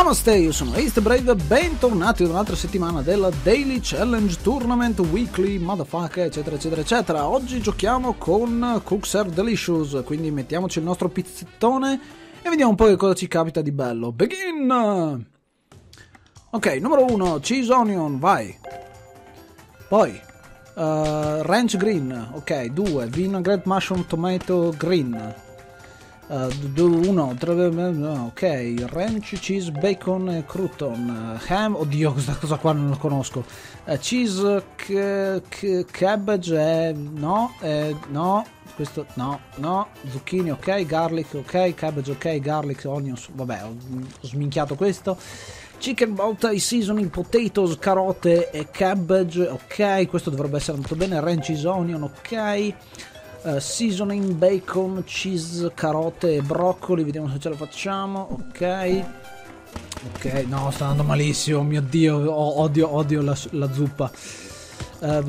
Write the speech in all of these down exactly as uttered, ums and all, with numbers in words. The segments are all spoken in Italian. Namaste, io sono EastBrave, bentornati ad un'altra settimana della Daily Challenge Tournament Weekly Motherfucker, eccetera eccetera eccetera. Oggi giochiamo con Cook Serve Delicious, quindi mettiamoci il nostro pizzettone e vediamo un po' che cosa ci capita di bello. Begin! Ok, numero uno, cheese onion, vai. Poi uh, ranch green, ok, due, vinaigrette mushroom tomato green. Uno, uh, ok, ranch, cheese, bacon e crouton, uh, ham, oddio questa cosa qua non la conosco, uh, cheese, cabbage, eh, no, eh, no, questo no, no, zucchine, ok, garlic, ok, cabbage, ok, garlic, onions, vabbè, ho, ho sminchiato questo, chicken bout, seasoning, potatoes, carote e cabbage, ok, questo dovrebbe essere molto bene, ranch, cheese, onion, ok. Uh, seasoning, bacon, cheese, carote e broccoli, vediamo se ce la facciamo. Ok, ok, no, sta andando malissimo, mio dio, oh, odio, odio la, la zuppa. Uh,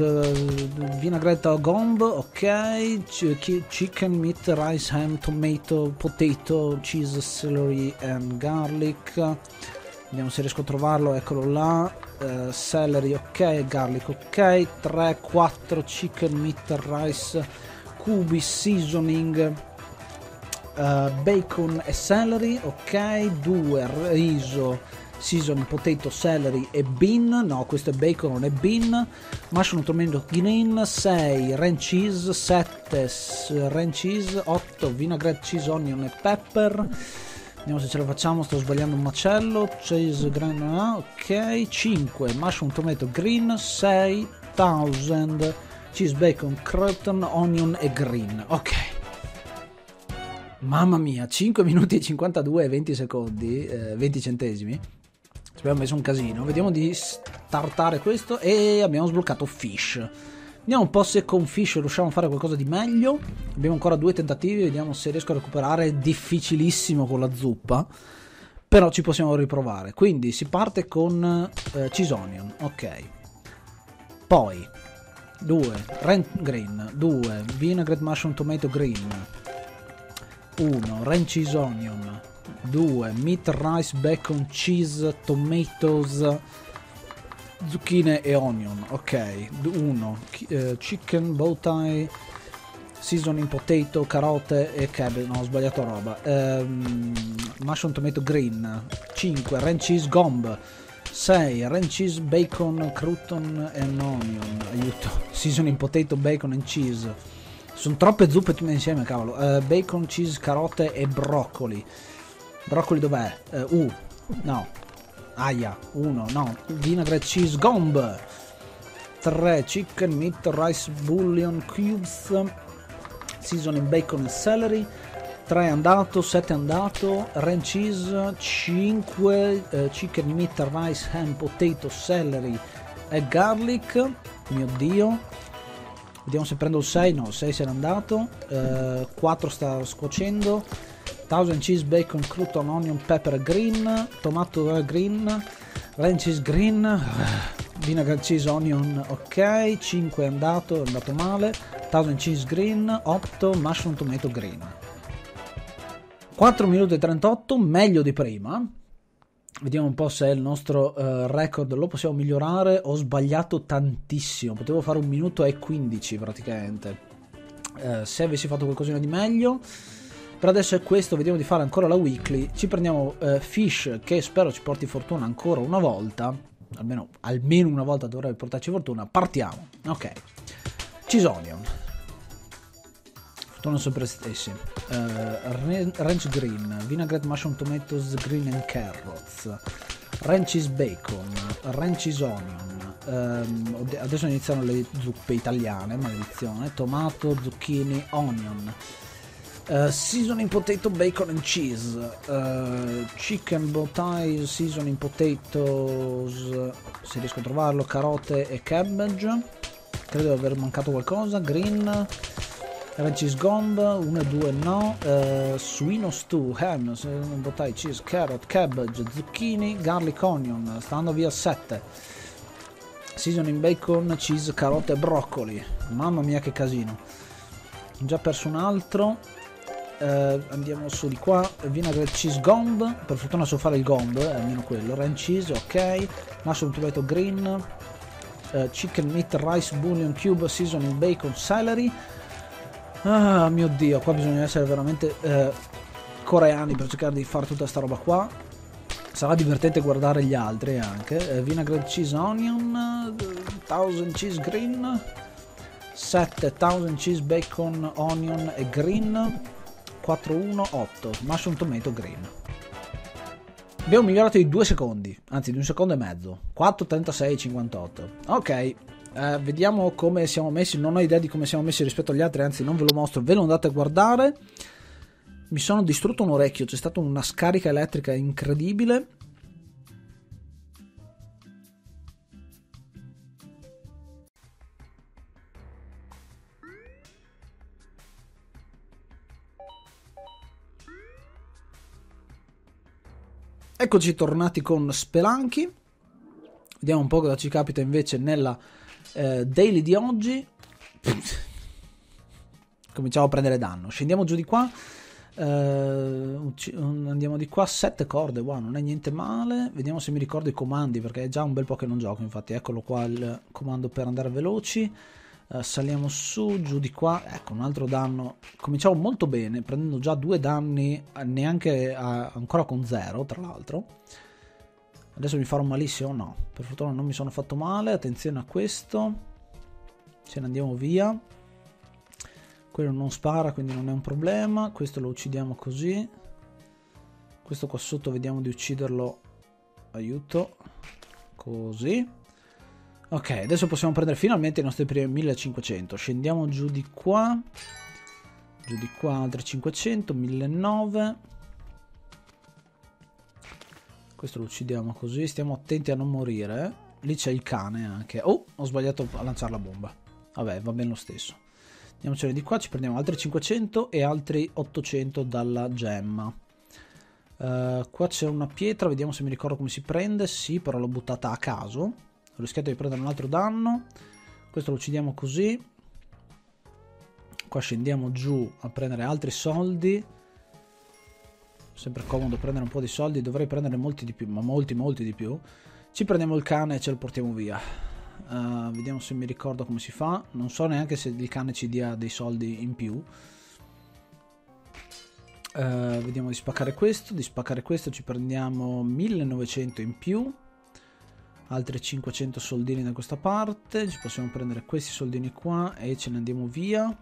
vinagretta gomb, ok, Ch chicken, meat, rice, ham, tomato, potato, cheese, celery and garlic. Vediamo se riesco a trovarlo, eccolo là. Uh, celery, ok, garlic, ok, tre, quattro, chicken, meat, rice, cubi, seasoning, uh, bacon e celery, ok, due, riso, seasoning, potato, celery e bean, no questo è bacon, non è bean, mushroom, tomato, green, sei, ranch cheese, sette, ranch cheese, otto, vinaigrette, cheese, onion e pepper. Vediamo se ce la facciamo, sto sbagliando un macello, cheese, green, ok, cinque, mushroom, tomato, green, sei, thousand, cheese, bacon, crouton, onion e green. Ok, mamma mia, cinque minuti e cinquantadue e venti secondi, eh, venti centesimi, ci abbiamo messo un casino. Vediamo di startare questo e abbiamo sbloccato fish. Vediamo un po' se con fish riusciamo a fare qualcosa di meglio. Abbiamo ancora due tentativi, vediamo se riesco a recuperare. È difficilissimo con la zuppa, però ci possiamo riprovare. Quindi si parte con eh, cheese onion, ok, poi due, ranch green, due, vinaigrette mushroom tomato green, uno, ranch cheese onion, due, meat, rice, bacon, cheese, tomatoes, zucchine e onion, ok, uno, uh, chicken, bow tie, seasoning, potato, carote e cabbage, no ho sbagliato roba, um, mushroom tomato green, cinque, ranch cheese gomb, sei, ranch cheese, bacon, crouton e onion, aiuto, seasoning, potato, bacon and cheese, sono troppe zuppe tutte insieme, cavolo, uh, bacon, cheese, carote e broccoli, broccoli dov'è? Uh, uh, no, aia, uno, no, vinaigrette, cheese, gomb, tre, chicken, meat, rice, bouillon, cubes, seasoning, bacon e celery, tre è andato, sette è andato, ranch cheese, cinque, eh, chicken, meat, rice, ham, potato, celery e garlic, mio dio, vediamo se prendo il sei, no, il sei se n'è andato, eh, quattro sta scuocendo, thousand cheese, bacon, crouton, onion, pepper green, tomato green, ranch cheese green, vinaigrette, cheese, onion, ok, cinque è andato, è andato male, thousand cheese green, otto, mushroom, tomato green. quattro minuti e trentotto, meglio di prima. Vediamo un po' se il nostro uh, record lo possiamo migliorare. Ho sbagliato tantissimo, potevo fare un minuto e quindici praticamente, uh, se avessi fatto qualcosina di meglio. Per adesso è questo, vediamo di fare ancora la weekly. Ci prendiamo uh, fish, che spero ci porti fortuna ancora una volta, almeno, almeno una volta dovrebbe portarci fortuna. Partiamo, ok, cheese onion, sono sempre stessi, uh, ranch green, vinaigrette, mushroom, tomatoes, green and carrots, ranch cheese, bacon, ranch cheese, onion, um, adesso iniziano le zuppe italiane, maledizione, tomato, zucchini, onion, uh, seasoning, potato, bacon and cheese, uh, chicken, bow tie, seasoning, potatoes, se riesco a trovarlo, carote e cabbage, credo di aver mancato qualcosa, green, ranch cheese gomb, uno e due no, uh, suino stew, ham, botai, cheese, carrot, cabbage, zucchini, garlic, onion, sta andando via sette, seasoning, bacon, cheese, carote e broccoli, mamma mia che casino, ho già perso un altro, eh, andiamo su di qua, vinaigrette cheese gomb, per fortuna so fare il gomb, eh, almeno quello, ranch cheese, ok, mushroom tomato green, eh, chicken meat rice bouillon cube seasoning bacon celery. Ah mio dio, qua bisogna essere veramente eh, coreani per cercare di fare tutta sta roba qua. Sarà divertente guardare gli altri anche. eh, vinaigrette cheese onion, thousand cheese green, settemilaottocento cheese bacon onion e green, quattrocentodiciotto mushroom tomato green. Abbiamo migliorato di due secondi, anzi di un secondo e mezzo, quattro trentasei cinquantotto. Ok, eh, vediamo come siamo messi. Non ho idea di come siamo messi rispetto agli altri, anzi non ve lo mostro, ve lo andate a guardare. Mi sono distrutto un orecchio, c'è stata una scarica elettrica incredibile. Eccoci tornati con Spelanchi. Vediamo un po' cosa ci capita invece nella eh, daily di oggi. Cominciamo a prendere danno. Scendiamo giù di qua. Eh, andiamo di qua. Sette corde. Wow, non è niente male. Vediamo se mi ricordo i comandi, perché è già un bel po' che non gioco. Infatti, eccolo qua il comando per andare veloci. Eh, saliamo su, giù di qua. Ecco, un altro danno. Cominciamo molto bene, prendendo già due danni, neanche a, ancora con zero, tra l'altro. Adesso mi farò malissimo? No, per fortuna non mi sono fatto male. Attenzione a questo. Ce ne andiamo via. Quello non spara, quindi non è un problema. Questo lo uccidiamo così. Questo qua sotto vediamo di ucciderlo. Aiuto. Così. Ok, adesso possiamo prendere finalmente i nostri primi millecinquecento. Scendiamo giù di qua. Giù di qua altri cinquecento, millenovecento. Questo lo uccidiamo così. Stiamo attenti a non morire. Lì c'è il cane anche. Oh, ho sbagliato a lanciare la bomba. Vabbè, va bene lo stesso. Andiamocene di qua, ci prendiamo altri cinquecento e altri ottocento dalla gemma. Uh, qua c'è una pietra, vediamo se mi ricordo come si prende. Sì, però l'ho buttata a caso. Ho rischiato di prendere un altro danno. Questo lo uccidiamo così. Qua scendiamo giù a prendere altri soldi. Sempre comodo prendere un po' di soldi. Dovrei prendere molti di più, ma molti molti di più. Ci prendiamo il cane e ce lo portiamo via. uh, Vediamo se mi ricordo come si fa. Non so neanche se il cane ci dia dei soldi in più. uh, Vediamo di spaccare questo. Di spaccare questo ci prendiamo millenovecento in più. Altri cinquecento soldini da questa parte. Ci possiamo prendere questi soldini qua e ce ne andiamo via.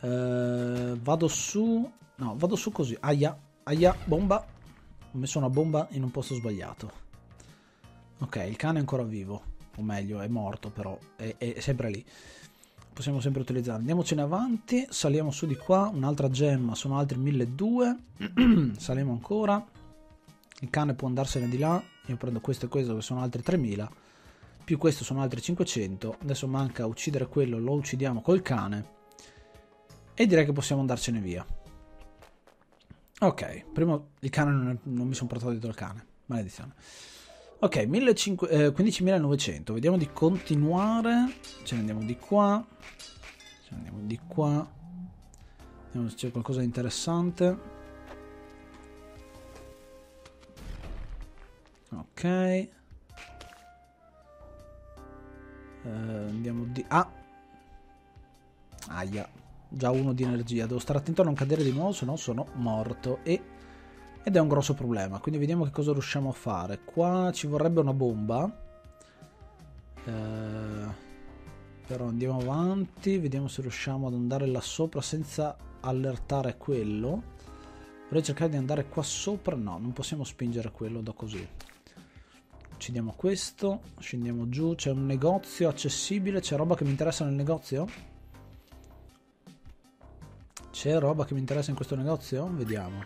Eh, vado su. No, vado su così. Aia, aia, bomba. Ho messo una bomba in un posto sbagliato. Ok, il cane è ancora vivo. O meglio, è morto però. È, è sempre lì. Possiamo sempre utilizzarlo. Andiamocene avanti. Saliamo su di qua. Un'altra gemma. Sono altri milleduecento. Saliamo ancora. Il cane può andarsene di là. Io prendo questo e questo che sono altri tremila. Più questo sono altri cinquecento. Adesso manca uccidere quello. Lo uccidiamo col cane. E direi che possiamo andarcene via. Ok. Prima il cane non, non mi sono portato dietro il cane. Maledizione. Ok. Eh, quindicimilanovecento. Vediamo di continuare. Ce ne andiamo di qua. Ce ne andiamo di qua. Vediamo se c'è qualcosa di interessante. Ok, eh, andiamo di... Ah! Aia, già uno di energia. Devo stare attento a non cadere di nuovo, se no sono morto. E... Ed è un grosso problema. Quindi vediamo che cosa riusciamo a fare. Qua ci vorrebbe una bomba. Eh, però andiamo avanti. Vediamo se riusciamo ad andare là sopra senza allertare quello. Vorrei cercare di andare qua sopra. No, non possiamo spingere quello da così. Uccidiamo questo, scendiamo giù, c'è un negozio accessibile, c'è roba che mi interessa nel negozio? C'è roba che mi interessa in questo negozio? Vediamo.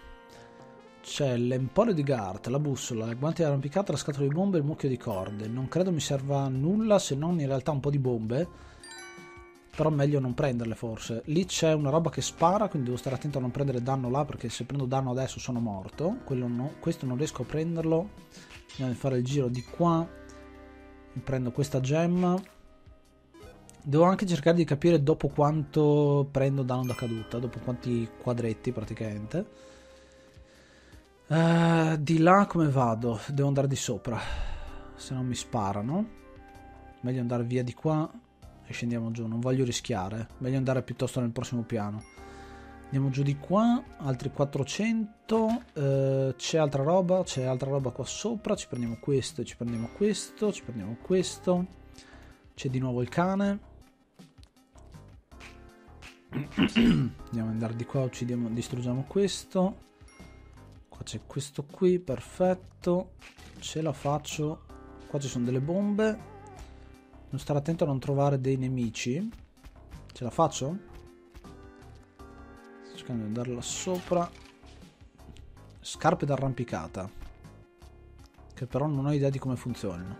C'è l'emporio di Gart, la bussola, le guanti arrampicate, la scatola di bombe e il mucchio di corde. Non credo mi serva nulla se non in realtà un po' di bombe, però meglio non prenderle forse. Lì c'è una roba che spara, quindi devo stare attento a non prendere danno là, perché se prendo danno adesso sono morto. Quello no, questo non riesco a prenderlo. Andiamo a fare il giro di qua. Mi prendo questa gemma. Devo anche cercare di capire dopo quanto prendo danno da caduta, dopo quanti quadretti praticamente. Uh, di là come vado? Devo andare di sopra, se non mi sparano. Meglio andare via di qua e scendiamo giù, non voglio rischiare. Meglio andare piuttosto nel prossimo piano. Andiamo giù di qua, altri quattrocento. Uh, c'è altra roba, c'è altra roba qua sopra. Ci prendiamo questo, ci prendiamo questo, ci prendiamo questo. C'è di nuovo il cane. Andiamo ad andare di qua, uccidiamo, distruggiamo questo. Qua c'è questo qui, perfetto. Ce la faccio. Qua ci sono delle bombe. Non stare attento a non trovare dei nemici. Ce la faccio? Sto cercando di andare là sopra. Scarpe d'arrampicata, che però non ho idea di come funzionino.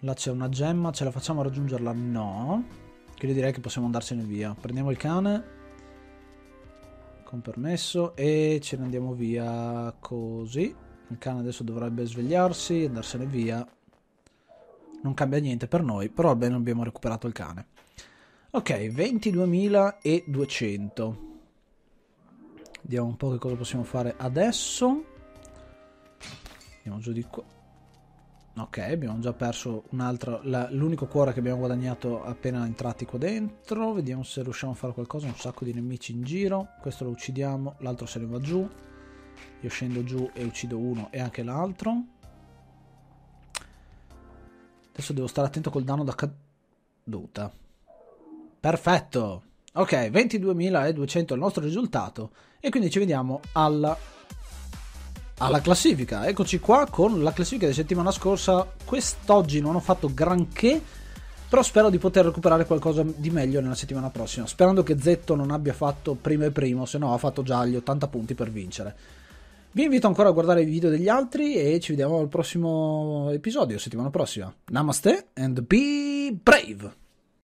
Là c'è una gemma, ce la facciamo a raggiungerla? No. Che io direi che possiamo andarcene via. Prendiamo il cane, con permesso, e ce ne andiamo via così. Il cane adesso dovrebbe svegliarsi e andarsene via. Non cambia niente per noi, però almeno abbiamo recuperato il cane. Ok, ventiduemiladuecento. Vediamo un po' che cosa possiamo fare adesso. Andiamo giù di qua. Ok, abbiamo già perso l'unico cuore che abbiamo guadagnato appena entrati qua dentro. Vediamo se riusciamo a fare qualcosa. Un sacco di nemici in giro. Questo lo uccidiamo, l'altro se ne va giù. Io scendo giù e uccido uno e anche l'altro. Adesso devo stare attento col danno da caduta. Perfetto! Ok, ventiduemiladuecento è il nostro risultato. E quindi ci vediamo alla... alla classifica. Eccoci qua con la classifica di settimana scorsa. Quest'oggi non ho fatto granché, però spero di poter recuperare qualcosa di meglio nella settimana prossima, sperando che Zetto non abbia fatto primo e primo, se no ha fatto già gli ottanta punti per vincere. Vi invito ancora a guardare i video degli altri e ci vediamo al prossimo episodio settimana prossima. Namaste and be brave!